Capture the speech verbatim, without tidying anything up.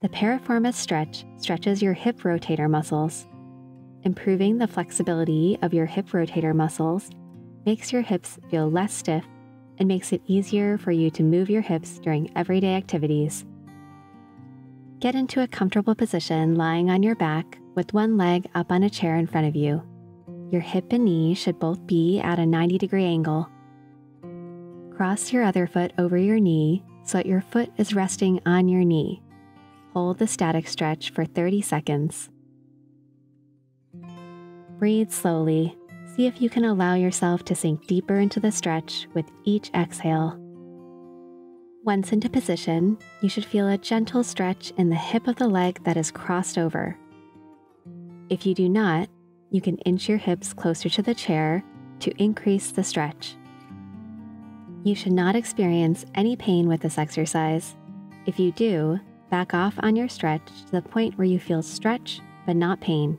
The piriformis stretch stretches your hip rotator muscles. Improving the flexibility of your hip rotator muscles makes your hips feel less stiff and makes it easier for you to move your hips during everyday activities. Get into a comfortable position lying on your back with one leg up on a chair in front of you. Your hip and knee should both be at a ninety degree angle. Cross your other foot over your knee so that your foot is resting on your knee. Hold the static stretch for thirty seconds. Breathe slowly. See if you can allow yourself to sink deeper into the stretch with each exhale. Once into position, you should feel a gentle stretch in the hip of the leg that is crossed over. If you do not, you can inch your hips closer to the chair to increase the stretch. You should not experience any pain with this exercise. If you do, back off on your stretch to the point where you feel stretch but not pain.